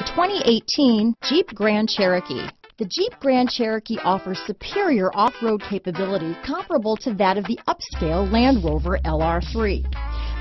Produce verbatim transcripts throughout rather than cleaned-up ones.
The twenty eighteen Jeep Grand Cherokee. The Jeep Grand Cherokee offers superior off-road capability comparable to that of the upscale Land Rover L R three.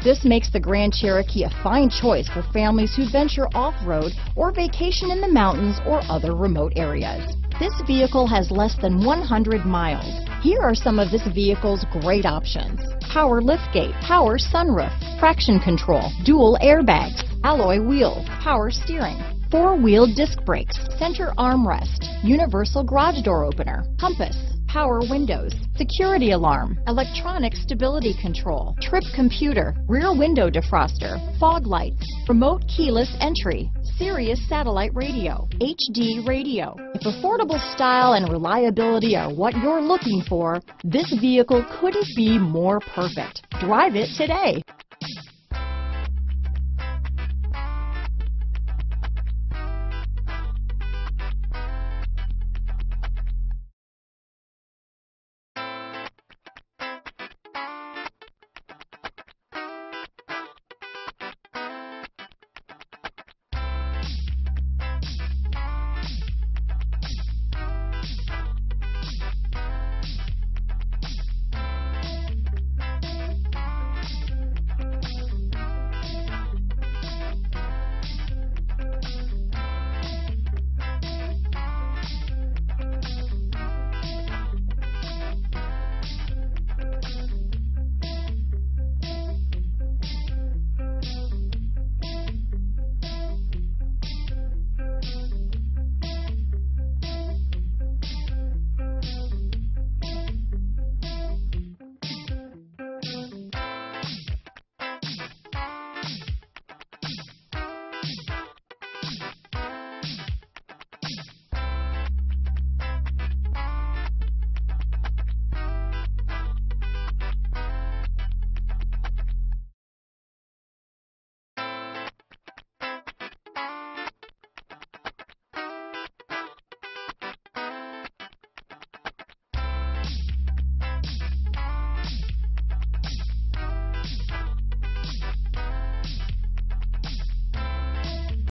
This makes the Grand Cherokee a fine choice for families who venture off-road or vacation in the mountains or other remote areas. This vehicle has less than one hundred miles. Here are some of this vehicle's great options: power liftgate, power sunroof, traction control, dual airbags, alloy wheels, power steering, four-wheel disc brakes, center armrest, universal garage door opener, compass, power windows, security alarm, electronic stability control, trip computer, rear window defroster, fog lights, remote keyless entry, Sirius satellite radio, H D radio. If affordable style and reliability are what you're looking for, this vehicle couldn't be more perfect. Drive it today.